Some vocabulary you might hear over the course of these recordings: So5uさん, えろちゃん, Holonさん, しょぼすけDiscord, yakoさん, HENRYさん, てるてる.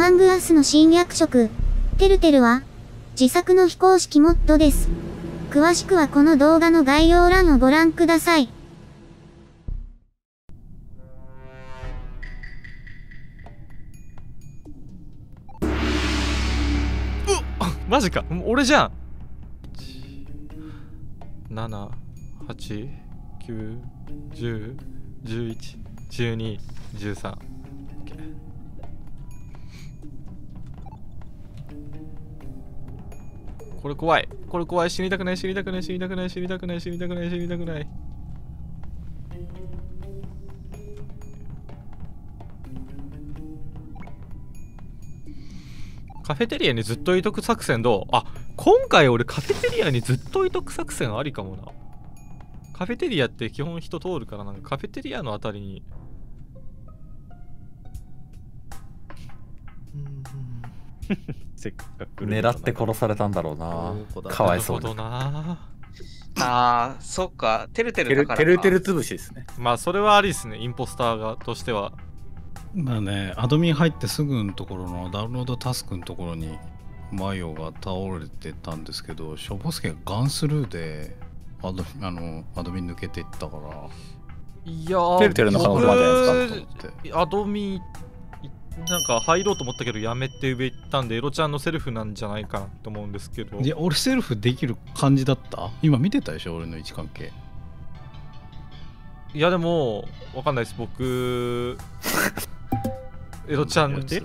マングアスの新役職、てるてるは、自作の非公式モッドです。詳しくはこの動画の概要欄をご覧ください。マジか、俺じゃん。7、8、9、10、11、12、13。これ怖い、これ怖い。死にたくない、死にたくない、死にたくない、死にたくない、死にたくない、死にたくない。カフェテリアにずっといとく作戦どう？あ、今回俺カフェテリアにずっといとく作戦ありかもな。カフェテリアって基本人通るからなんかカフェテリアのあたりに。せっかく狙って殺されたんだろうな。かわいそうだな。ああ、そっか。てるてるだからか。てるてる潰しですね。まあそれはありですね。インポスターがとしては。まあね、アドミン入ってすぐのところのダウンロードタスクのところにマヨが倒れてたんですけど、しょぼすけがガンスルーでアドミン抜けていったから、いやー、てるてるの可能性もあるじゃないですかと思ってアドミンなんか入ろうと思ったけどやめて上行ったんで、エロちゃんのセルフなんじゃないかなと思うんですけど。いや、俺セルフできる感じだった？今見てたでしょ、俺の位置関係。いやでもわかんないです、僕。エロちゃんって。い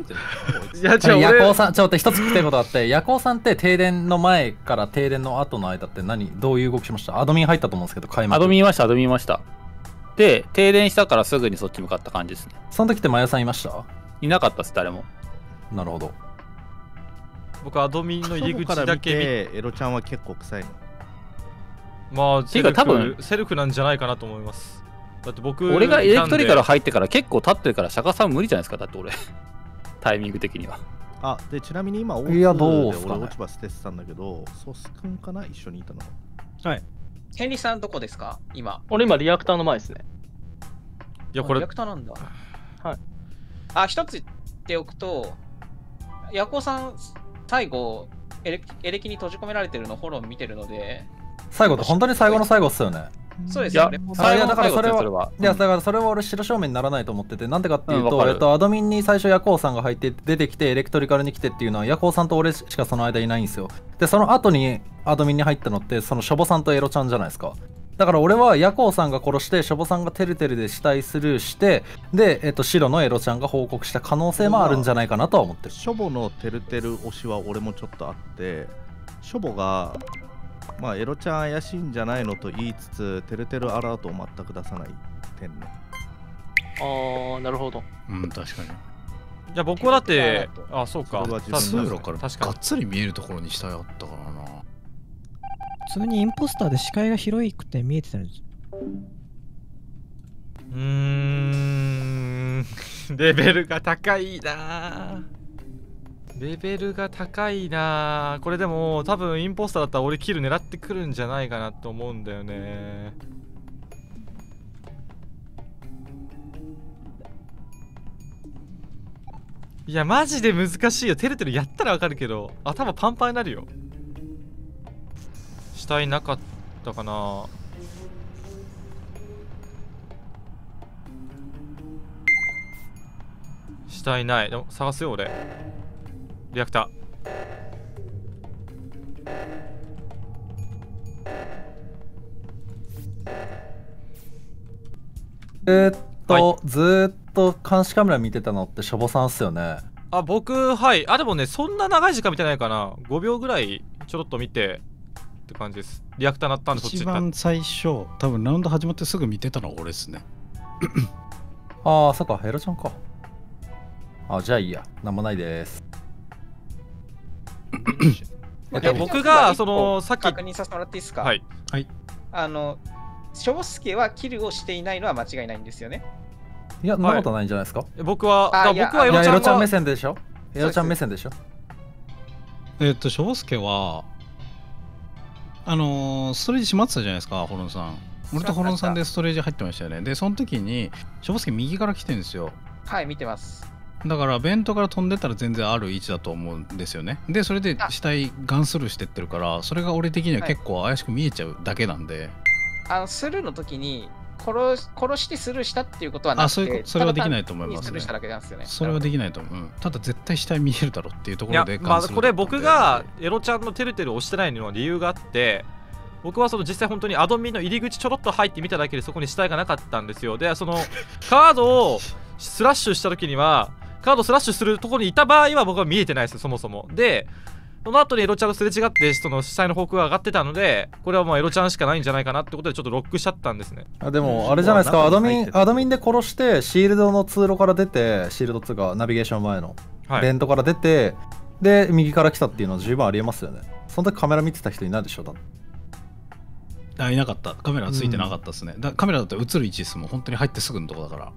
や、じゃあ夜行さん、ちょっと一つ聞きたいことあって、夜行さんって停電の前から停電の後の間ってどういう動きしました？アドミン入ったと思うんですけど、買いました。アドミンいました。で、停電したからすぐにそっち向かった感じですね。その時ってマヤさんいました？いなかったです、誰も。なるほど。僕アドミンの入り口だけ見て、エロちゃんは結構臭いの。まあていうか多分セルフなんじゃないかなと思います。だって僕、俺がエレクトリカル入ってから結構経ってるから、釈迦さん無理じゃないですか。だって俺タイミング的には。あ、でちなみに今大津で俺落ち葉捨ててたんだけど、ソスくんかな、一緒にいたの。はい。ヘンリーさんどこですか今？俺今リアクターの前ですね。いや、これリアクターなんだ。はい。あ、一つ言っておくと、ヤコさん最後エレキに閉じ込められてるのフォロー見てるので。最後って本当に最後の最後っすよね。そうですよね。いやだからそれは、俺白正面にならないと思ってて、なんでかっていうと、アドミンに最初ヤコウさんが入って出てきてエレクトリカルに来てっていうのはヤコウさんと俺しかその間いないんですよ。でその後にアドミンに入ったのってそのショボさんとエロちゃんじゃないですか。だから俺はヤコウさんが殺してショボさんがてるてるで死体スルーして、で白のエロちゃんが報告した可能性もあるんじゃないかなとは思ってる。ショボのてるてる推しは俺もちょっとあって、ショボがまあエロちゃん怪しいんじゃないのと言いつつ、てるてるアラートを全く出さない点ね。ああ、なるほど。うん、確かに。いや、僕はだって、あ、そうか。通路からがっつり見えるところに死体あったからな。普通にインポスターで視界が広いくて見えてたんですよ。レベルが高いなぁ。レベルが高いなぁ。これでも多分インポスターだったら俺キル狙ってくるんじゃないかなと思うんだよね。いやマジで難しいよ。てるてるやったらわかるけど頭パンパンになるよ。死体なかったかな。死体ない。でも探すよ俺。リアクター。はい、ずっと監視カメラ見てたのってショボさんっすよね。あ、僕、はい。あ、でもね、そんな長い時間見てないかな。5秒ぐらいちょろっと見てって感じです。リアクター鳴ったんでそっち行った。一番最初多分ラウンド始まってすぐ見てたのは俺っすね。ああ、そっか、ヘロちゃんか。あ、じゃあいいや、なんもないです。僕がそのさっき確認させてもらっていいですか？はい、はい、翔介はキルをしていないのは間違いないんですよね。いや、そんなことないんじゃないですか。僕はエロちゃん目線でしょ。エロちゃん目線でしょ。翔介はストレージ閉まってたじゃないですか、ホロンさん。俺とホロンさんでストレージ入ってましたよね。でその時に翔介右から来てるんですよ。はい、見てます。だからベントから飛んでったら全然ある位置だと思うんですよね。でそれで死体ガンスルーしてってるから、それが俺的には結構怪しく見えちゃうだけなんで、はい、スルーの時に殺してスルーしたっていうことはなくて、それはできないと思いますね。スルーしただけなんですよね。それはできないと思う、うん、ただ絶対死体見えるだろうっていうところで、まあ、これ僕がエロちゃんのてるてるをしてないのは理由があって、僕はその実際本当にアドミンの入り口ちょろっと入ってみただけでそこに死体がなかったんですよ。でそのカードをスラッシュした時には、カードスラッシュするところにいた場合は僕は見えてないですよ、そもそも。でその後にエロちゃんとすれ違ってその死体の方向が上がってたので、これはもうエロちゃんしかないんじゃないかなってことでちょっとロックしちゃったんですね。あでもあれじゃないですか、アドミンで殺してシールドの通路から出て、シールドっていうかナビゲーション前のベントから出て、はい、で右から来たっていうのは十分ありえますよね。その時カメラ見てた人いないでしょだって。あ、いなかった。カメラついてなかったですね、うん、カメラだったら映る位置ですもん、本当に入ってすぐのとこだから。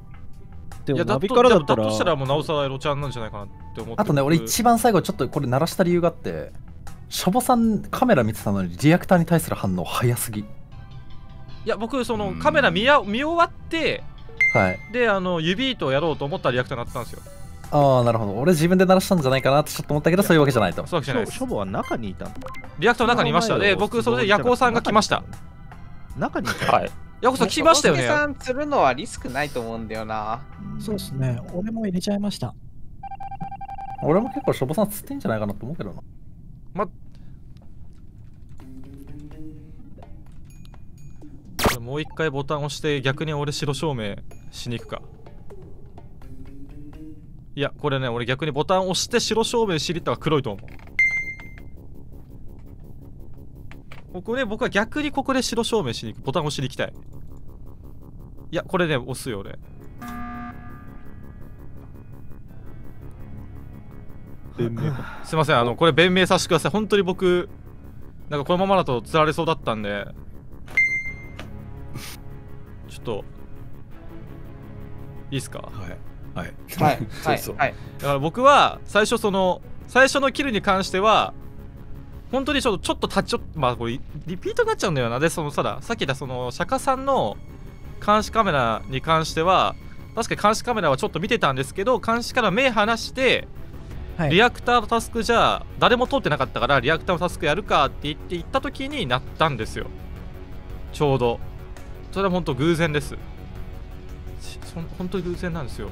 いやだとしたらもうなおさらエロちゃんなんじゃないかなって思って。あとね、俺一番最後ちょっとこれ鳴らした理由があって、シャボさんカメラ見てたのにリアクターに対する反応早すぎ。いや僕そのカメラ 見終わって、はい、で指とやろうと思ったらリアクターになってたんですよ。ああなるほど、俺自分で鳴らしたんじゃないかなってちょっと思ったけど、そういうわけじゃないと。そういうわけじゃないです。シャボは中にいたの、リアクターの中にいました。で僕それでヤコウさんが来ました。中にいた、はい、ヤコさん来ましたよね。さん釣るのはリスクないと思うんだよな。そうですね。俺も入れちゃいました。俺も結構シャボさん釣ってんじゃないかなと思うけどな。もう一回ボタン押して逆に俺白照明しに行くか。いやこれね、俺逆にボタン押して白照明しに行ったら黒いと思う。これ僕は逆にここで白照明しに行く、ボタン押しに行きたい。いやこれね押すよ俺。すいません、これ弁明させてください。本当に僕なんかこのままだと釣られそうだったんでちょっといいっすか。はいはいはいはい。だから僕は最初のキルに関しては本当にちょっと立ち寄って、まあこれリピートになっちゃうんだよな。でさっき言った釈迦さんの監視カメラに関しては確かに監視カメラはちょっと見てたんですけど、監視から目離して、はい、リアクターのタスクじゃ誰も通ってなかったからリアクターのタスクやるかって言って行った時になったんですよ、ちょうど。それは本当偶然です。本当に偶然なんですよ。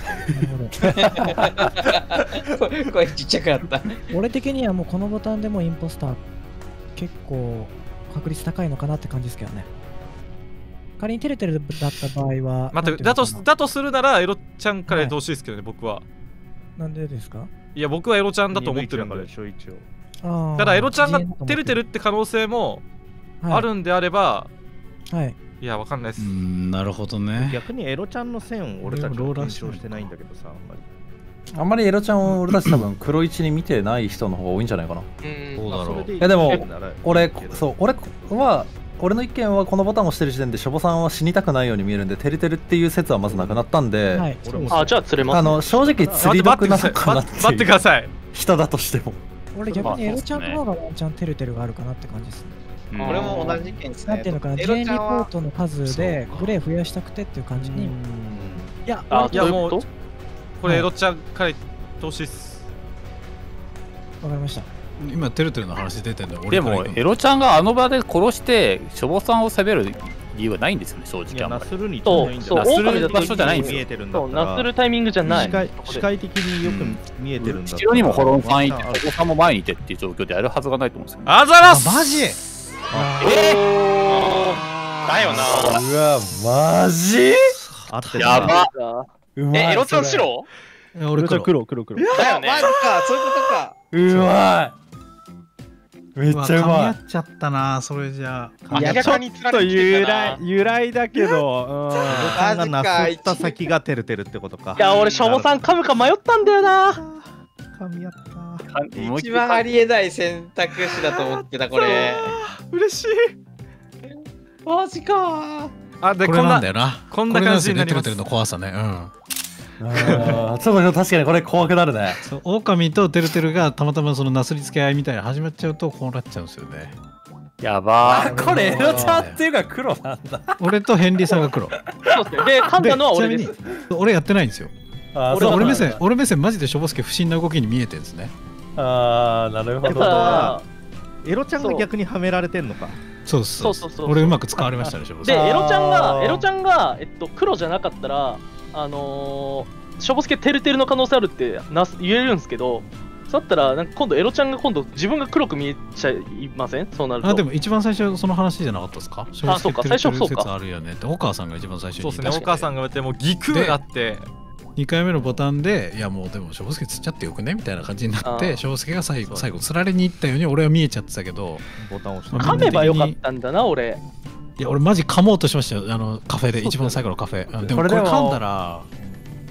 声ちっちゃくなった。俺的にはもうこのボタンでもインポスター結構確率高いのかなって感じですけどね。仮にテレテレだった場合は待って、だとするならエロちゃんからやってほしいですけどね、はい、僕は。なんでですか。いや僕はエロちゃんだと思ってるんで、ただエロちゃんがテレテレって可能性もあるんであれば、はい、はい、いやわかんないです。なるほどね。逆にエロちゃんの線を俺たちは検証してないんだけどさ、あんまりエロちゃんを俺たち多分黒一に見てない人の方が多いんじゃないかな。そうだろう。いやでも俺の意見はこのボタンを押してる時点でシャボさんは死にたくないように見えるんで、テレテレっていう説はまずなくなったんで、はい、あじゃあ釣れます、ね、正直釣り得なのかなって待ってください人だとしても俺逆にエロちゃんの方がワンチャンテレテレがあるかなって感じですね。これも同じ意見ですね。なんていうのかな、事前リポートの数でグレー増やしたくてっていう感じに。いやもうこれエロちゃんから言ってほしいっす。わかりました。今テルテルの話出てるんだ。でもエロちゃんがあの場で殺してシャボさんを責める理由はないんですよね、正直。ナスルに場所じゃないんですよ。ナスルタイミングじゃない、視界的によく見えてるんだ。後ろにもホロンさんいてシャボさんも前にいてっていう状況でやるはずがないと思うんですよね。あざらす。マジだよな。うわマジやば。エロちゃん白？俺黒。だよね。そういうことか。うまい。めっちゃうまい。やっちゃったな。それじゃあ。ちょっと由来だけど。マジか。行った先がてるてるってことか。いや俺シャボさん噛むか迷ったんだよな。噛み合った。一番ありえない選択肢だと思ってたこれ。嬉しい。マジか。あでこれなんだよな。こんな感じになります。テルテルの怖さね。そう確かにこれ怖くなるね。狼とテルテルがたまたまそのなすりつけ合いみたいな始まっちゃうとこうなっちゃうんですよね。やばー。これエロちゃんっていうか黒なんだ。俺とヘンリーさんが黒。そうですね。で噛んだのは俺です。俺やってないんですよ。俺目線マジでしょぼすけ不審な動きに見えてるんですね。ああなるほど。エロちゃんが逆にはめられてんのか。そうそうそう。俺うまく使われましたね。しょぼすけでエロちゃんが黒じゃなかったらしょぼすけてるてるの可能性あるって言えるんですけど。そうだったらなんか今度エロちゃんが今度自分が黒く見えちゃいません？そうなると。あでも一番最初その話じゃなかったですか？あそうか最初そうか。あるよね。でお母さんが一番最初に。そうですね。お母さんが言ってもうギクーだって。2回目のボタンで「いやもうでもしょぼすけ釣っちゃってよくね」みたいな感じになってしょぼすけが最後釣られに行ったように俺は見えちゃってたけど、ボタン押して噛めばよかったんだな。俺いや俺マジ噛もうとしましたよ。カフェで一番最後のカフェでもこれ噛んだら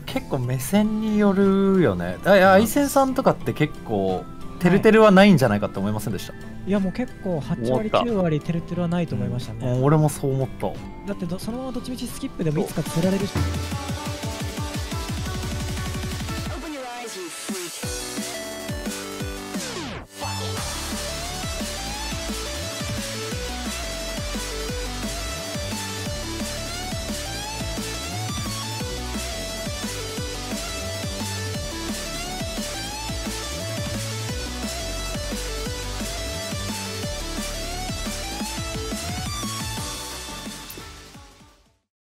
結構目線によるよね。あいせんさんとかって結構てるてるはないんじゃないかって思いませんでした？いやもう結構8割9割てるてるはないと思いましたね。俺もそう思った。だってそのままどっちみちスキップでもいつか釣られるし。